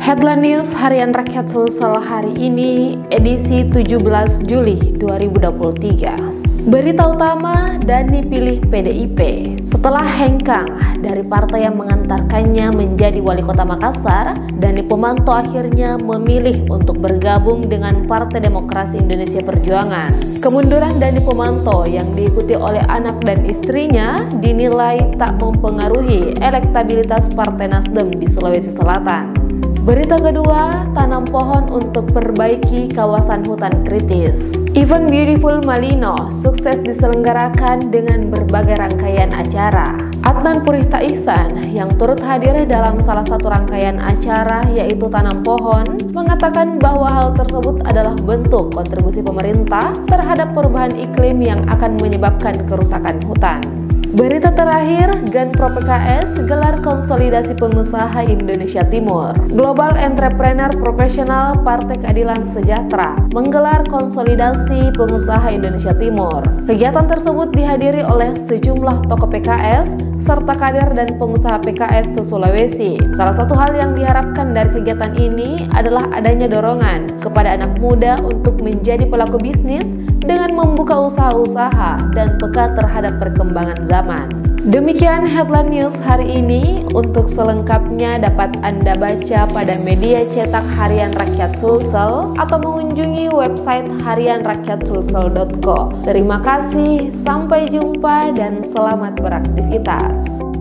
Headline News Harian Rakyat Sulsel hari ini, edisi 17 Juli 2023. Berita utama, Danny pilih PDIP. Setelah hengkang dari partai yang mengantarkannya menjadi wali kota Makassar, Danny Pemanto akhirnya memilih untuk bergabung dengan Partai Demokrasi Indonesia Perjuangan. Kemunduran Danny Pemanto yang diikuti oleh anak dan istrinya dinilai tak mempengaruhi elektabilitas Partai Nasdem di Sulawesi Selatan. Berita kedua, tanam pohon untuk perbaiki kawasan hutan kritis. Event Beautiful Malino sukses diselenggarakan dengan berbagai rangkaian acara. Adnan Purichta Ihsan yang turut hadir dalam salah satu rangkaian acara yaitu tanam pohon mengatakan bahwa hal tersebut adalah bentuk kontribusi pemerintah terhadap perubahan iklim yang akan menyebabkan kerusakan hutan. Berita terakhir, Genpro PKS gelar konsolidasi pengusaha Indonesia Timur. Global Entrepreneur Profesional Partai Keadilan Sejahtera menggelar konsolidasi pengusaha Indonesia Timur. Kegiatan tersebut dihadiri oleh sejumlah tokoh PKS serta kader dan pengusaha PKS se-Sulawesi. Salah satu hal yang diharapkan dari kegiatan ini adalah adanya dorongan kepada anak muda untuk menjadi pelaku bisnis dengan membuka usaha-usaha dan peka terhadap perkembangan zaman. Demikian Headline News hari ini. Untuk selengkapnya dapat Anda baca pada media cetak Harian Rakyat Sulsel atau mengunjungi website harianrakyatsulsel.co. Terima kasih, sampai jumpa dan selamat beraktivitas.